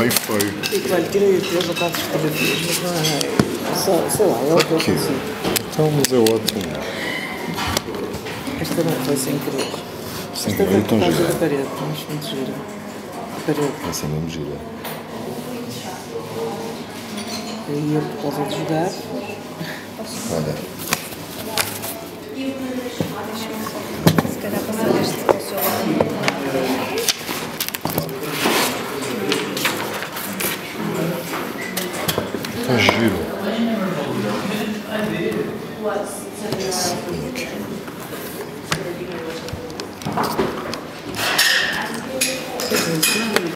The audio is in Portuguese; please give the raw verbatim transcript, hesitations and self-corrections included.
bem feito. E claro, tirei três ou quatro fotografias, mas não é. Sei lá, é o que eu consigo. Então, mas é ótimo. Esta não foi sem querer. Esta foi por causa da parede, mas muito gira. A parede. Essa mesmo gira. Aí eu, por causa de jogar. Olha. Está giro. Esse